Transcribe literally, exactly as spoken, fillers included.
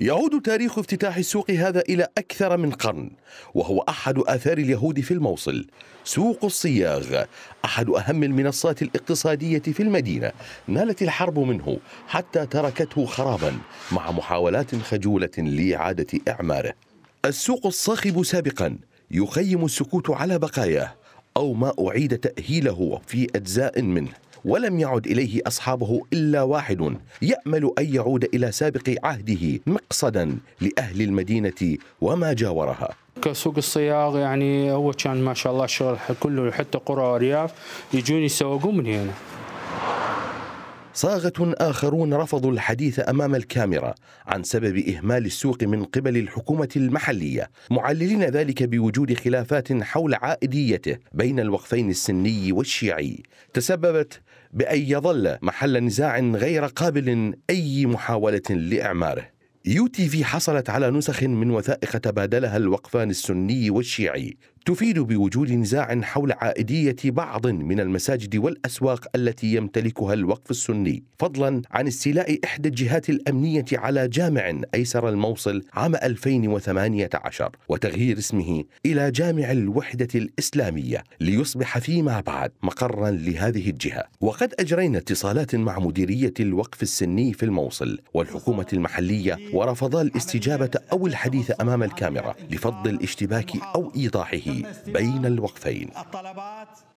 يعود تاريخ افتتاح السوق هذا إلى أكثر من قرن، وهو أحد آثار اليهود في الموصل. سوق الصياغ أحد أهم المنصات الاقتصادية في المدينة، نالت الحرب منه حتى تركته خرابا مع محاولات خجولة لإعادة إعماره. السوق الصاخب سابقا يخيم السكوت على بقاياه أو ما أعيد تأهيله في أجزاء منه، ولم يعد إليه أصحابه إلا واحد يأمل أن يعود إلى سابق عهده مقصدا لأهل المدينة وما جاورها. كسوق الصياغ يعني هو كان ما شاء الله الشغل كله، حتى قرى وأرياف يجون يسوقون من هنا. صاغة آخرون رفضوا الحديث أمام الكاميرا عن سبب إهمال السوق من قبل الحكومة المحلية، معللين ذلك بوجود خلافات حول عائديته بين الوقفين السني والشيعي، تسببت بأن يظل محل نزاع غير قابل أي محاولة لإعماره. يو تي في حصلت على نسخ من وثائق تبادلها الوقفان السني والشيعي تفيد بوجود نزاع حول عائدية بعض من المساجد والأسواق التي يمتلكها الوقف السني، فضلا عن استيلاء إحدى الجهات الأمنية على جامع أيسر الموصل عام ألفين وثمانية عشر وتغيير اسمه إلى جامع الوحدة الإسلامية ليصبح فيما بعد مقرا لهذه الجهة. وقد أجرينا اتصالات مع مديرية الوقف السني في الموصل والحكومة المحلية ورفضا الاستجابة أو الحديث أمام الكاميرا لفض الاشتباك أو إيضاحه بين الوقفين.